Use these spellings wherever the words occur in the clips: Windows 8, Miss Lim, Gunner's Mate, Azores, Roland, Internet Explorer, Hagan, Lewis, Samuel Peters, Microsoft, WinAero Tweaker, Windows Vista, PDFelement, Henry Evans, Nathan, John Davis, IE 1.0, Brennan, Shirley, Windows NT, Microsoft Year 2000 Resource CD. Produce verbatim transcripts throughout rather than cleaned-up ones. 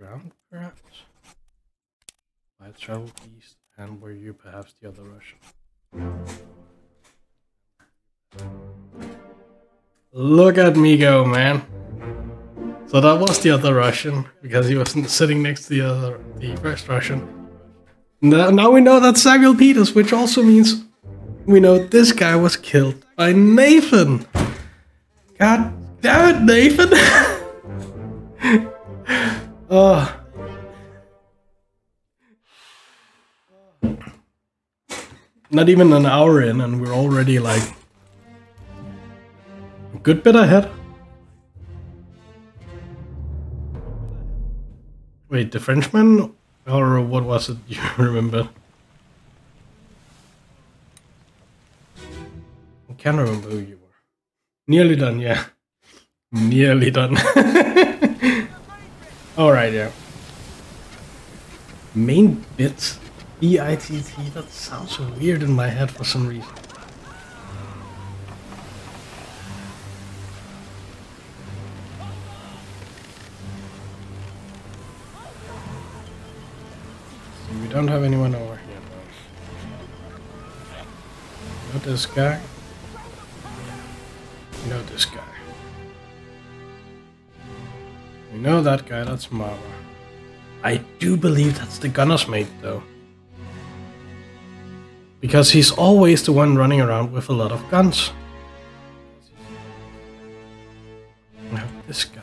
ground, perhaps? I traveled east, and were you perhaps the other Russian? Look at me go, man! So that was the other Russian, because he was sitting next to the other, the first Russian. Now, now we know that's Samuel Peters, which also means we know this guy was killed by Nathan! God damn it, Nathan! Oh. Not even an hour in and we're already like a good bit ahead. Wait, the Frenchman? Or what was it you remember? I can't remember who you were. Nearly done, yeah. Nearly done. Alright, yeah. Main bit? B I T T? That sounds so weird in my head for some reason. We don't have anyone over here. You know this guy? You know this guy. You know that guy, that's Mara. I do believe that's the Gunner's Mate, though. Because he's always the one running around with a lot of guns. Now this guy.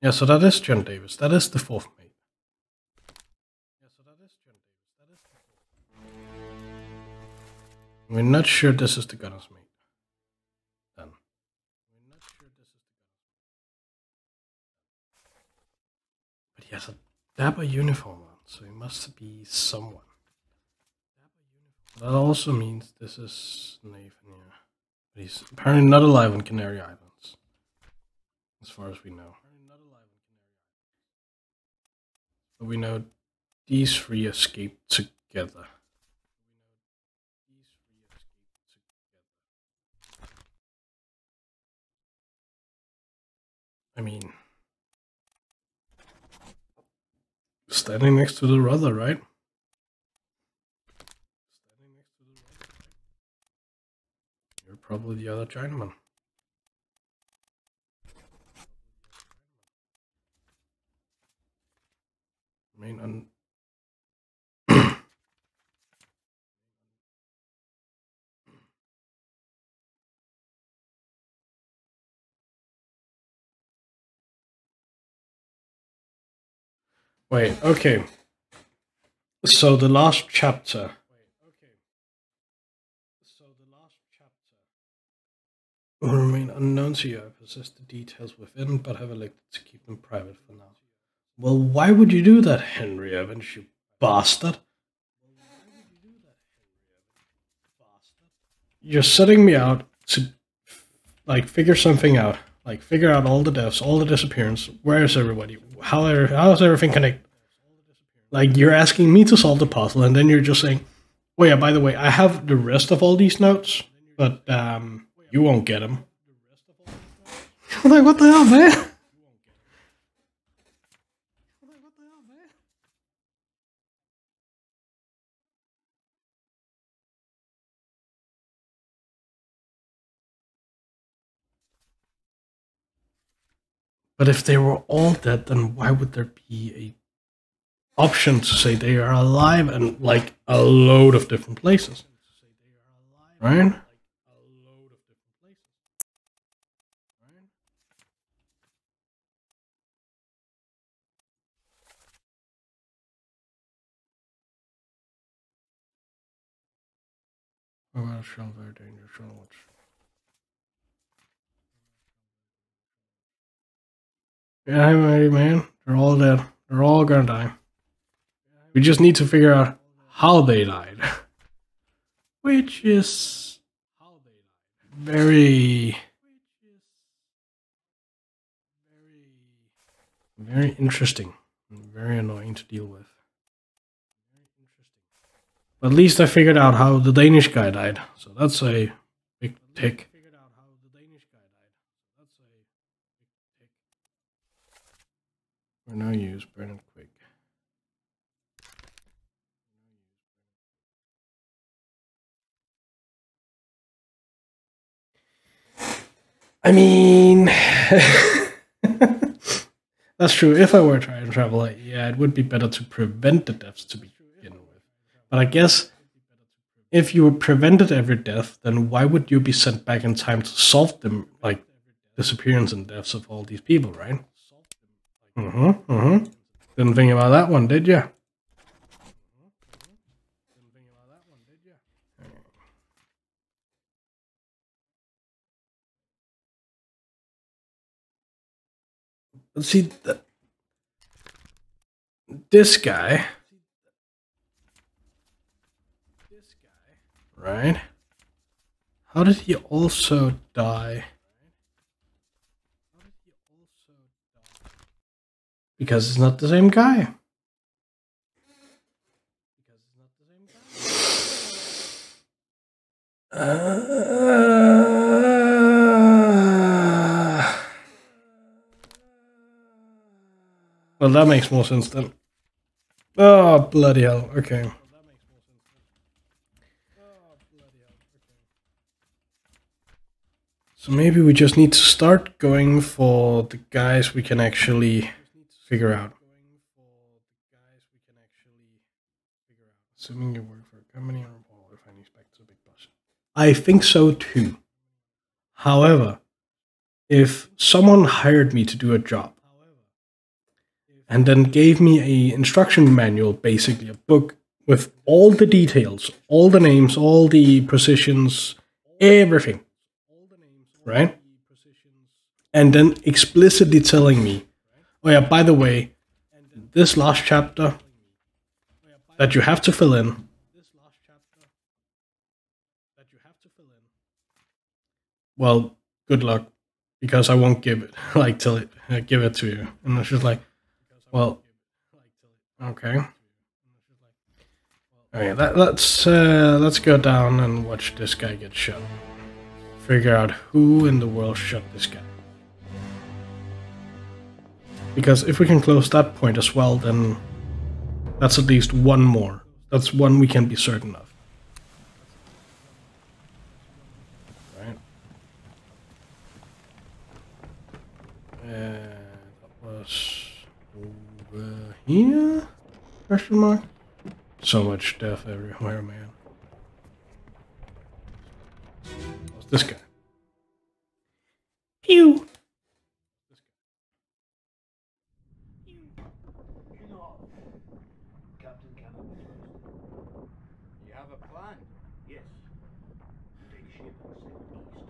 Yeah, so that is John Davis. That is the fourth mate. Yeah, so that is John Davis. That is the fourth. We're not sure this is the Gunner's Mate. He has a dapper uniform on, so he must be someone. That also means this is Nathan, yeah. But he's apparently not alive in Canary Islands, as far as we know. But we know these three escaped together. I mean... Standing next to the rudder, right? Standing next to the rudder, right? You're probably the other Chinaman. I mean, un Wait, okay. So the last chapter. Wait, okay. So the last chapter will remain unknown to you. I possess the details within, but have elected to keep them private for now. Well, why would you do that, Henry Evans, you bastard? You're setting me out to, like, figure something out. Like, figure out all the deaths, all the disappearances. Where is everybody? How, are, how is everything connected? Like, you're asking me to solve the puzzle, and then you're just saying, oh yeah, by the way, I have the rest of all these notes, but um, you won't get them. I'm like, what the hell, man? But if they were all dead, then why would there be a option to say they are alive and like a load of different places? Right? Oh, well, shall very dangerous watch. Yeah, man, they're all dead. They're all gonna die. We just need to figure out how they died. Which is very, very interesting and very annoying to deal with. But at least I figured out how the Danish guy died, so that's a big tick. Or no use, Brennan quick. I mean, that's true. If I were to time travel, yeah, it would be better to prevent the deaths to begin with. But I guess if you prevented every death, then why would you be sent back in time to solve them, like disappearance and deaths of all these people, right? Mm-hmm, mm-hmm. Didn't think about that one, did ya? See, the, this guy, this guy, right? How did he also die? How did he also die? Because it's not the same guy. Because it's not the same guy. Uh. Well, that makes more sense then. Oh, bloody hell. Okay. So maybe we just need to start going for the guys we can actually figure out. Assuming you work for a company or a ball, if I need back to the big boss. I think so too. However, if someone hired me to do a job, and then gave me a instruction manual, basically a book with all the details, all the names, all the positions, everything, right? And then explicitly telling me, oh yeah, by the way, this last chapter that you have to fill in, well, good luck, because I won't give it, like, till it, uh, give it to you. And it's just like, well, okay. Okay, that, let's uh, let's go down and watch this guy get shot. Figure out who in the world shot this guy. Because if we can close that point as well, then that's at least one more. That's one we can be certain of. Right. Uh, that was. Yeah? Question mark? So much death everywhere, man. What's this guy? Pew! Captain Captain. You have a plan? Yes. Take ship and sail east.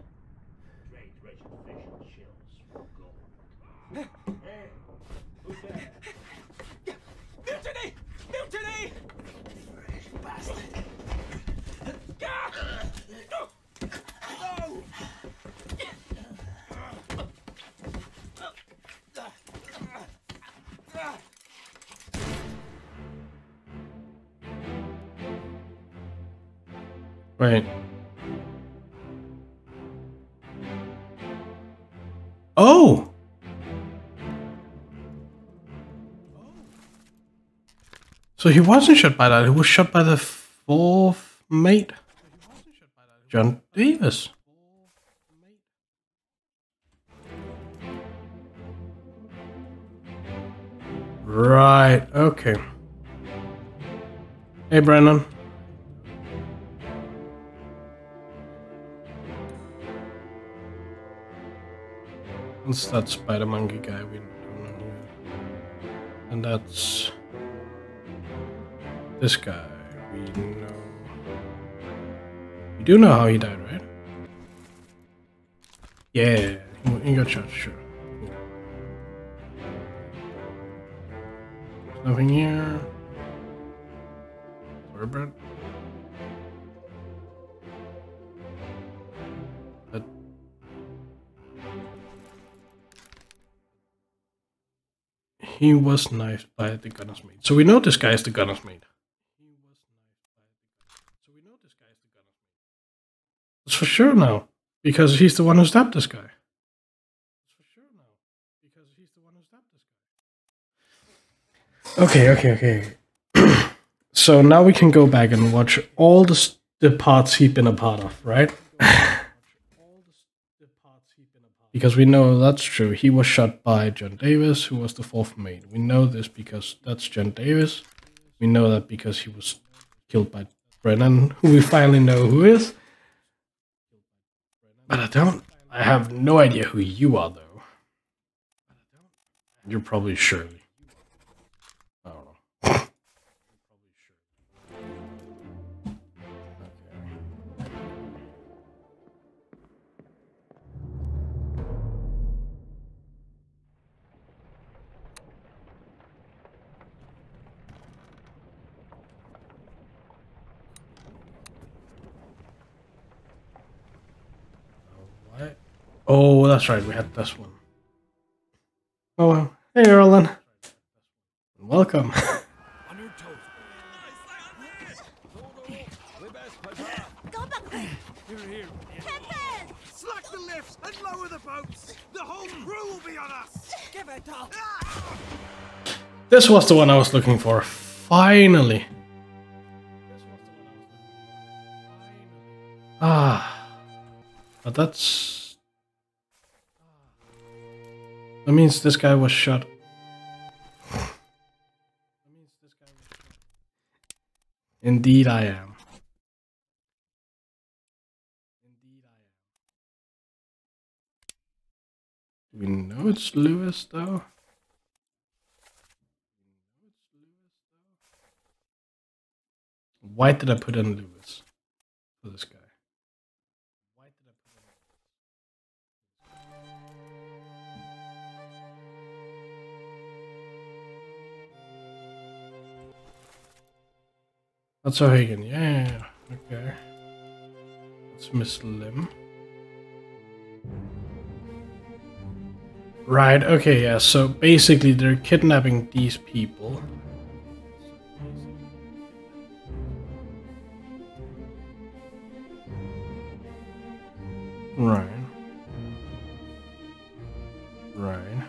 Trade wretched fish and shells for gold. Hey! Who's there? Mutiny! Bastard! No! No! Wait. Oh! So he wasn't shot by that, he was shot by the fourth mate, John Davis. Right, okay. Hey, Brennan. What's that spider monkey guy we don't know who? And that's... this guy, we know. We do know how he died, right? Yeah, he got shot, sure. Cool. There's nothing here. Sorry, Brad. That... he was knifed by the Gunner's Mate. So we know this guy is the Gunner's Mate. It's for sure now, because he's the one who stabbed this guy. It's for sure now, because he's the one who stabbed this guy. Okay, okay, okay. So now we can go back and watch all the, the parts he's been a part of, right? Because we know that's true. He was shot by John Davis, who was the fourth mate. We know this because that's John Davis. We know that because he was killed by Brennan, who we finally know who is. But I don't. I have no idea who you are, though. You're probably Shirley. I don't know. Okay. What? Oh, that's right. We had this one. Oh well. Hey, Roland. Welcome. Slack the lifts and lower the boats. The whole crew will be on us. Give it up. This was the one I was looking for. Finally. Ah, but that's. That means this guy was shot. Indeed I am. Indeed I am. We know it's Lewis though. Why did I put in Lewis for this guy? That's how Hagan, yeah, okay. That's Miss Lim. Right, okay, yeah, so basically they're kidnapping these people. Right. Right.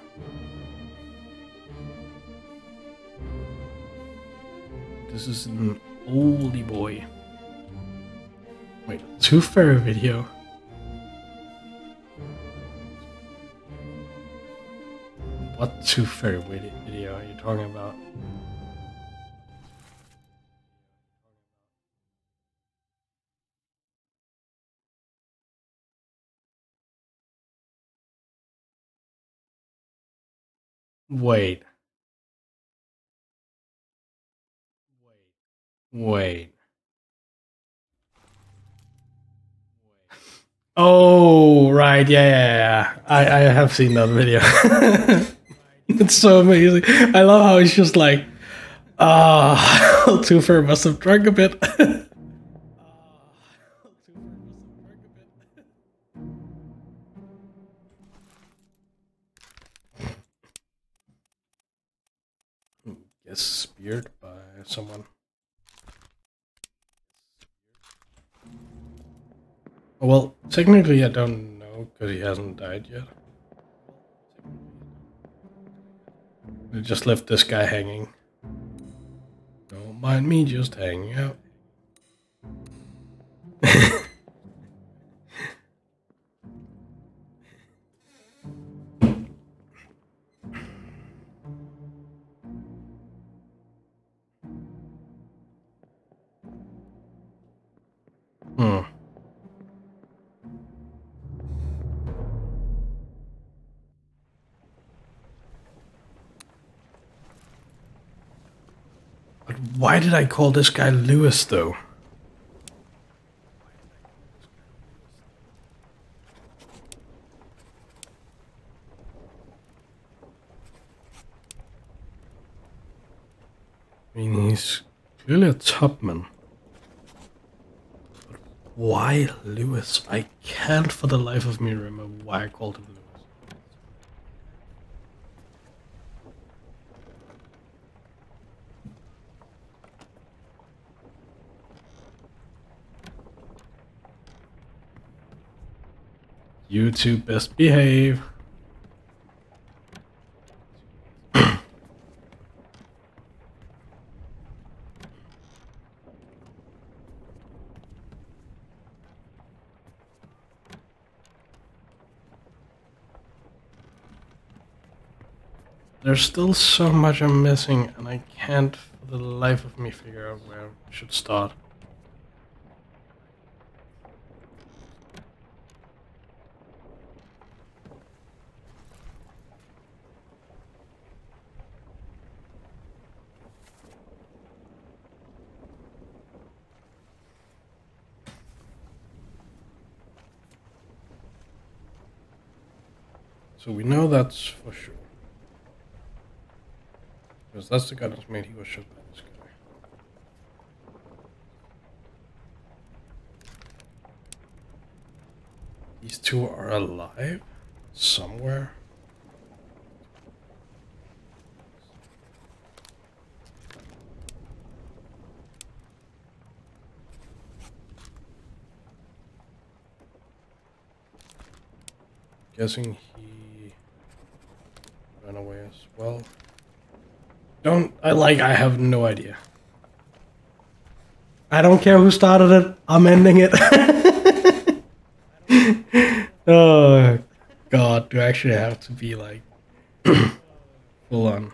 This is an holy boy. Wait, Tooth Fairy video? What Tooth Fairy video are you talking about? Wait. Wait. Oh, right. Yeah, yeah, yeah. I, I have seen that video. It's so amazing. I love how it's just like, ah, oh, Tooth Fairy must have drunk a bit. Gets speared by someone. Well, technically I don't know, because he hasn't died yet. They just left this guy hanging. Don't mind me just hanging out. Why did I call this guy Lewis, though? I mean, he's clearly a topman. But why Lewis? I can't for the life of me remember why I called him Lewis. You two best behave. There's still so much I'm missing, and I can't for the life of me figure out where I should start. So we know that's for sure. Because that's the Gunner's Mate he was shot by this guy. These two are alive somewhere. Guessing he away as well. Don't I like I have no idea. I don't care who started it, I'm ending it. Oh god, do I actually have to be like full on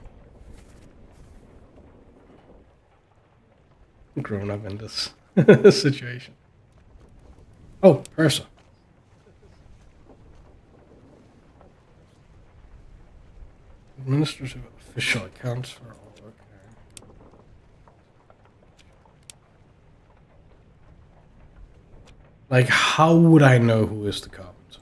grown up in this situation? Oh, Persa. Administrative official accounts for all. Okay. Like, how would I know who is the carpenter?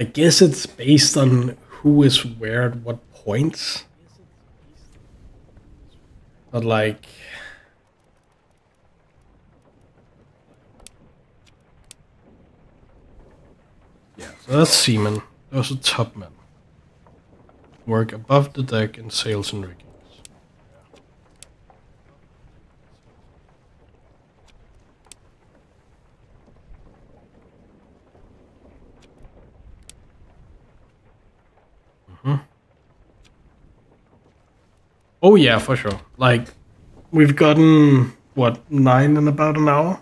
I guess it's based on who is where at what points. But like, so that's seamen. Those are topmen. Work above the deck in sails and riggings. Mm-hmm. Oh yeah, for sure. Like, we've gotten, what, nine in about an hour?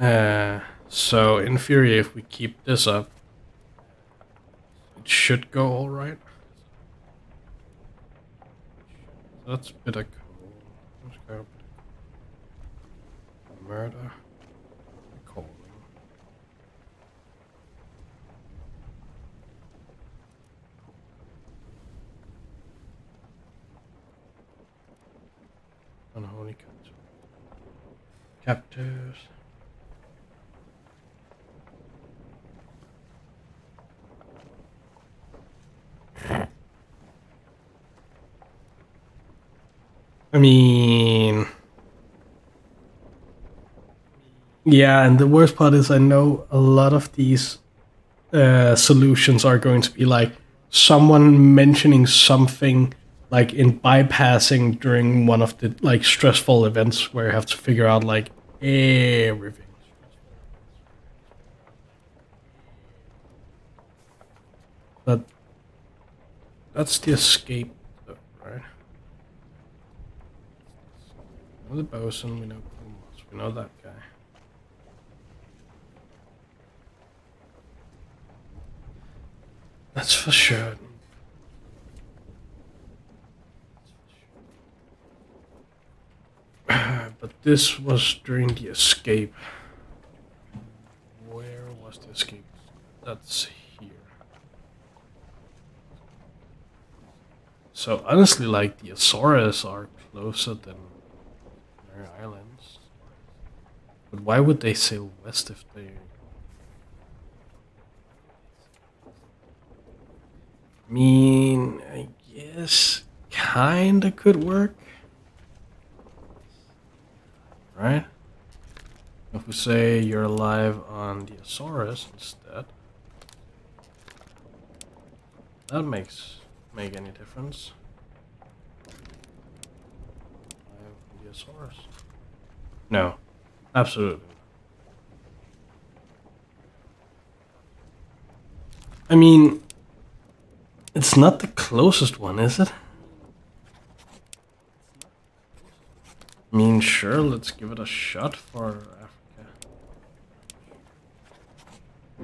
Uh... So, in theory, if we keep this up, it should go all right. That's a bit of cool. Murder. Cold. Unholy captives. I mean, yeah, and the worst part is I know a lot of these uh, solutions are going to be like someone mentioning something like in bypassing during one of the like stressful events where you have to figure out like everything. But that's the escape. The bosun, we know we know that guy. That's for sure. But this was during the escape. Where was the escape? That's here. So honestly, like the Azores are closer than islands, but why would they sail west if they? I mean, I guess kinda could work, right? If we say you're alive on the Azores instead, that makes make any difference. Source. No, absolutely. I mean, it's not the closest one, is it? I mean, sure, let's give it a shot for Africa.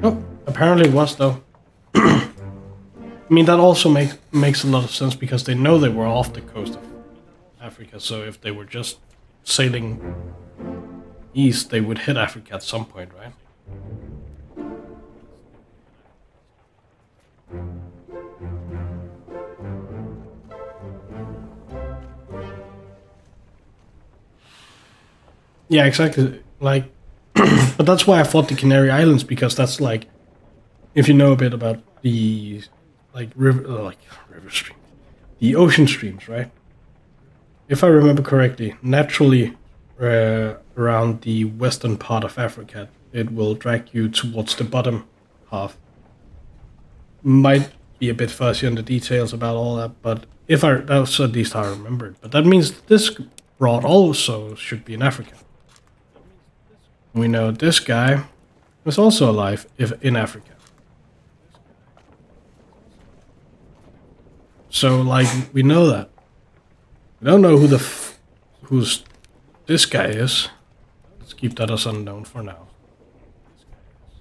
No, apparently it was though. I mean, that also makes makes a lot of sense because they know they were off the coast of Africa, so if they were just sailing east, they would hit Africa at some point, right? Yeah, exactly. Like, but that's why I thought the Canary Islands, because that's like, if you know a bit about the like river, like river stream, the ocean streams, right? If I remember correctly, naturally uh, around the western part of Africa, it will drag you towards the bottom half. Might be a bit fuzzy on the details about all that, but if I that was at least how I remembered. But that means this rod also should be in Africa. We know this guy was also alive if in Africa. So, like, we know that. We don't know who the f who's this guy is. Let's keep that as unknown for now.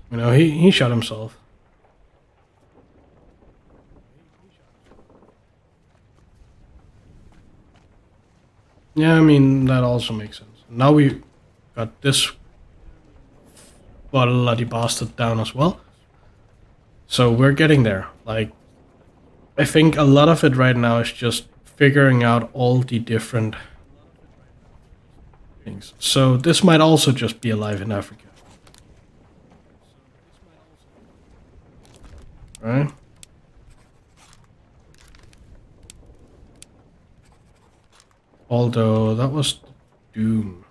You know, he, he shot himself. Yeah, I mean, that also makes sense. Now we got this bloody bastard down as well. So we're getting there. Like, I think a lot of it right now is just figuring out all the different things. So this might also just be alive in Africa. Right? Although that was Doom.